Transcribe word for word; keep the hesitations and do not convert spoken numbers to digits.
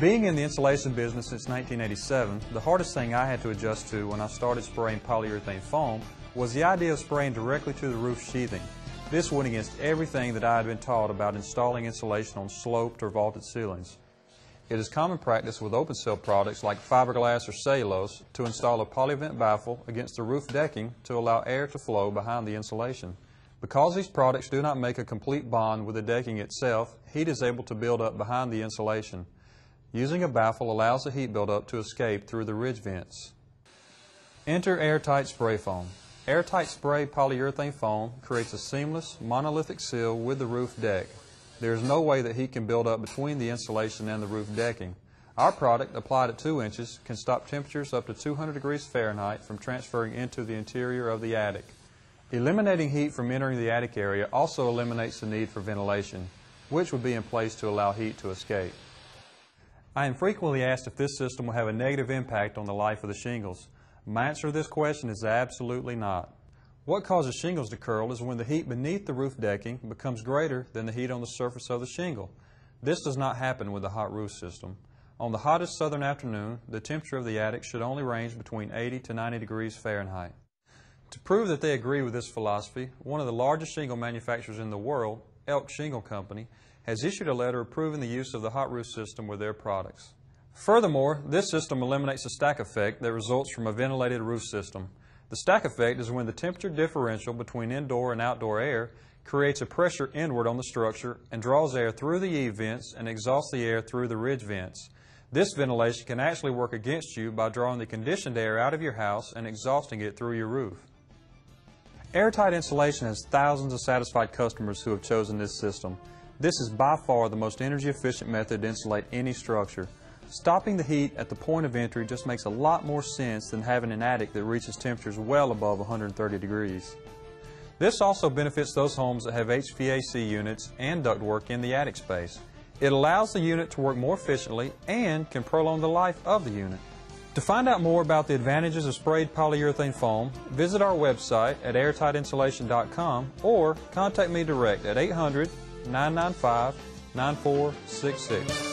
Being in the insulation business since nineteen eighty-seven, the hardest thing I had to adjust to when I started spraying polyurethane foam was the idea of spraying directly to the roof sheathing. This went against everything that I had been taught about installing insulation on sloped or vaulted ceilings. It is common practice with open cell products like fiberglass or cellulose to install a polyvent baffle against the roof decking to allow air to flow behind the insulation. Because these products do not make a complete bond with the decking itself, heat is able to build up behind the insulation. Using a baffle allows the heat buildup to escape through the ridge vents. Enter Airtight Spray Foam. Airtight Spray Polyurethane Foam creates a seamless, monolithic seal with the roof deck. There is no way that heat can build up between the insulation and the roof decking. Our product, applied at two inches, can stop temperatures up to two hundred degrees Fahrenheit from transferring into the interior of the attic. Eliminating heat from entering the attic area also eliminates the need for ventilation, which would be in place to allow heat to escape. I am frequently asked if this system will have a negative impact on the life of the shingles. My answer to this question is absolutely not. What causes shingles to curl is when the heat beneath the roof decking becomes greater than the heat on the surface of the shingle. This does not happen with the hot roof system. On the hottest southern afternoon, the temperature of the attic should only range between eighty to ninety degrees Fahrenheit. To prove that they agree with this philosophy, one of the largest shingle manufacturers in the world, Elk Shingle Company, has issued a letter approving the use of the hot roof system with their products. Furthermore, this system eliminates the stack effect that results from a ventilated roof system. The stack effect is when the temperature differential between indoor and outdoor air creates a pressure inward on the structure and draws air through the E-vents and exhausts the air through the ridge vents. This ventilation can actually work against you by drawing the conditioned air out of your house and exhausting it through your roof. Airtight Insulation has thousands of satisfied customers who have chosen this system. This is by far the most energy-efficient method to insulate any structure. Stopping the heat at the point of entry just makes a lot more sense than having an attic that reaches temperatures well above one hundred thirty degrees. This also benefits those homes that have H V A C units and ductwork in the attic space. It allows the unit to work more efficiently and can prolong the life of the unit. To find out more about the advantages of sprayed polyurethane foam, visit our website at airtight insulation dot com or contact me direct at eight hundred, nine nine five, nine four six six.